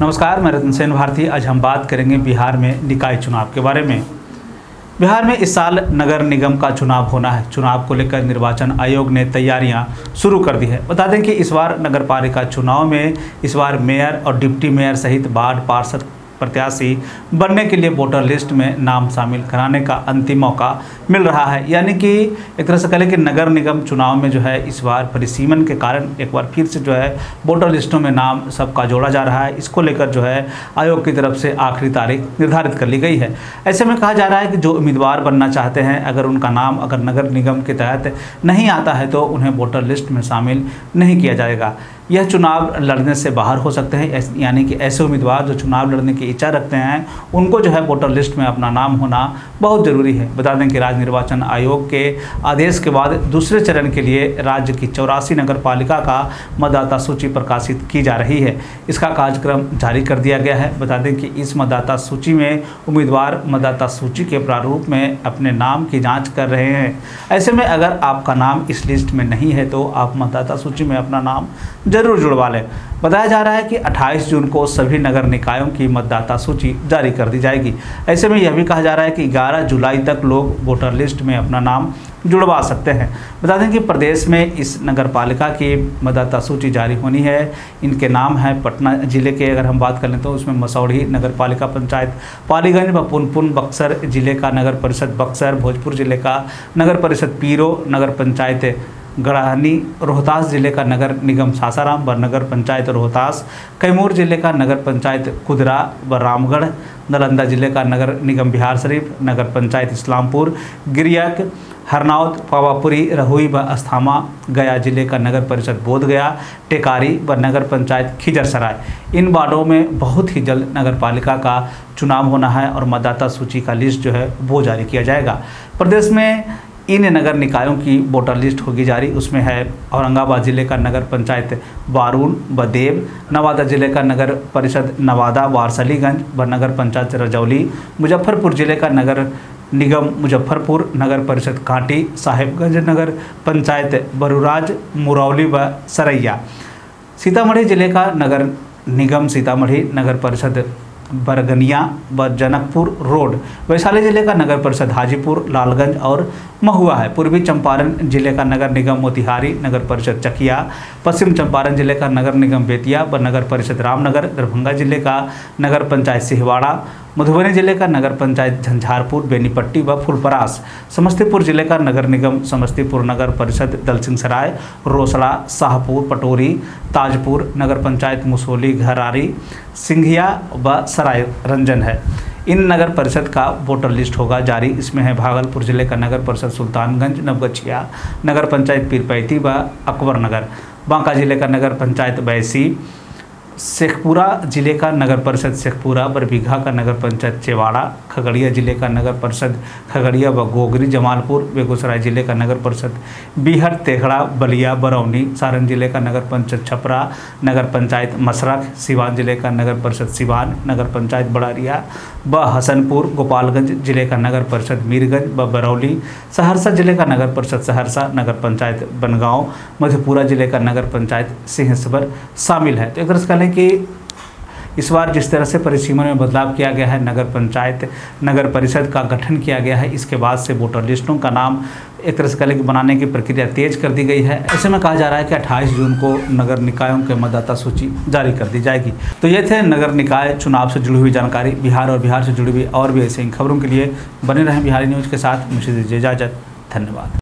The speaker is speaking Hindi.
नमस्कार, मैं रतन सेन भारती। आज हम बात करेंगे बिहार में निकाय चुनाव के बारे में। बिहार में इस साल नगर निगम का चुनाव होना है। चुनाव को लेकर निर्वाचन आयोग ने तैयारियां शुरू कर दी है। बता दें कि इस बार नगर पालिका चुनाव में इस बार मेयर और डिप्टी मेयर सहित वार्ड पार्षद प्रत्याशी बनने के लिए वोटर लिस्ट में नाम शामिल कराने का अंतिम मौका मिल रहा है। यानी कि एक तरह से कह लें कि नगर निगम चुनाव में जो है इस बार परिसीमन के कारण एक बार फिर से जो है वोटर लिस्टों में नाम सबका जोड़ा जा रहा है। इसको लेकर जो है आयोग की तरफ से आखिरी तारीख निर्धारित कर ली गई है। ऐसे में कहा जा रहा है कि जो उम्मीदवार बनना चाहते हैं, अगर उनका नाम अगर नगर निगम के तहत नहीं आता है तो उन्हें वोटर लिस्ट में शामिल नहीं किया जाएगा। यह चुनाव लड़ने से बाहर हो सकते हैं। यानी कि ऐसे उम्मीदवार जो चुनाव लड़ने की इच्छा रखते हैं, उनको जो है वोटर लिस्ट में अपना नाम होना बहुत ज़रूरी है। बता दें कि राज्य निर्वाचन आयोग के आदेश के बाद दूसरे चरण के लिए राज्य की 84 नगर पालिका का मतदाता सूची प्रकाशित की जा रही है। इसका कार्यक्रम जारी कर दिया गया है। बता दें कि इस मतदाता सूची में उम्मीदवार मतदाता सूची के प्रारूप में अपने नाम की जाँच कर रहे हैं। ऐसे में अगर आपका नाम इस लिस्ट में नहीं है तो आप मतदाता सूची में अपना नाम जरूर जुड़वा लें। बताया जा रहा है कि 28 जून को सभी नगर निकायों की मतदाता सूची जारी कर दी जाएगी। ऐसे में यह भी कहा जा रहा है कि 11 जुलाई तक लोग वोटर लिस्ट में अपना नाम जुड़वा सकते हैं। बता दें कि प्रदेश में इस नगर पालिका की मतदाता सूची जारी होनी है। इनके नाम हैं पटना ज़िले के, अगर हम बात कर लें तो उसमें मसौढ़ी नगर पालिका पंचायत, पालीगंज व पुनपुन बक्सर ज़िले का नगर परिषद बक्सर, भोजपुर ज़िले का नगर परिषद पीरो, नगर पंचायत गढ़ानी, रोहतास ज़िले का नगर निगम सासाराम व नगर पंचायत रोहतास, कैमूर ज़िले का नगर पंचायत कुदरा व रामगढ़, नालंदा ज़िले का नगर निगम बिहार शरीफ, नगर पंचायत इस्लामपुर, गिरियक, हरनौत, पावापुरी, रहुई व अस्थामा, गया ज़िले का नगर परिषद बोधगया, टेकारी व नगर पंचायत खिजरसराय। इन वार्डों में बहुत ही जल्द नगर पालिका का चुनाव होना है और मतदाता सूची का लिस्ट जो है वो जारी किया जाएगा। प्रदेश में इन नगर निकायों की वोटर लिस्ट होगी जारी। उसमें है औरंगाबाद ज़िले का नगर पंचायत वारून व देव, नवादा ज़िले का नगर परिषद नवादा वारसलीगंज व नगर पंचायत रजौली, मुजफ्फरपुर ज़िले का नगर निगम मुजफ्फरपुर, नगर परिषद कांटी, साहिबगंज नगर पंचायत बरूराज, मुरौली व सरैया, सीतामढ़ी ज़िले का नगर निगम सीतामढ़ी, नगर परिषद बरगनिया व जनकपुर रोड, वैशाली ज़िले का नगर परिषद हाजीपुर, लालगंज और महुआ है। पूर्वी चंपारण ज़िले का नगर निगम मोतिहारी, नगर परिषद चकिया, पश्चिम चंपारण ज़िले का नगर निगम बेतिया व नगर परिषद रामनगर, दरभंगा ज़िले का नगर पंचायत सिहवाड़ा, मधुबनी ज़िले का नगर पंचायत झंझारपुर, बेनीपट्टी व फुलपरास, समस्तीपुर ज़िले का नगर निगम समस्तीपुर, नगर परिषद दलसिंहसराय, रोसड़ा, शाहपुर, पटोरी, ताजपुर, नगर पंचायत मुसोली, घरारी, सिंघिया व सराय रंजन है। इन नगर परिषद का वोटर लिस्ट होगा जारी। इसमें है भागलपुर ज़िले का नगर परिषद सुल्तानगंज, नवगछिया, नगर पंचायत पीरपैती व अकबरनगर, बांका ज़िले का नगर पंचायत बैसी, शेखपुरा ज़िले का नगर परिषद शेखपुरा, बरबीघा का नगर पंचायत चेवाड़ा, खगड़िया ज़िले का नगर परिषद खगड़िया व गोगरी, जमालपुर, बेगूसराय ज़िले का नगर परिषद बीहट, तेघड़ा, बलिया, बरौनी, सारण ज़िले का नगर पंचायत छपरा, नगर पंचायत मसरख, सिवान ज़िले का नगर परिषद सिवान, नगर पंचायत बड़ारिया व हसनपुर, गोपालगंज ज़िले का नगर परिषद मीरगंज व बरौली, सहरसा ज़िले का नगर परिषद सहरसा, नगर पंचायत बनगाँव, मधेपुरा ज़िले का नगर पंचायत सिंहसवर शामिल है। तो एक तरह से कि इस बार जिस तरह से परिसीमन में बदलाव किया गया है, नगर पंचायत नगर परिषद का गठन किया गया है, इसके बाद से वोटर लिस्टों का नाम एक तरह से कह लें कि बनाने की प्रक्रिया तेज कर दी गई है। ऐसे में कहा जा रहा है कि 28 जून को नगर निकायों के मतदाता सूची जारी कर दी जाएगी। तो ये थे नगर निकाय चुनाव से जुड़ी हुई जानकारी। बिहार और बिहार से जुड़ी हुई और भी ऐसी खबरों के लिए बने रहें बिहारी न्यूज़ के साथ। मुझे दीजिए इजाज़त, धन्यवाद।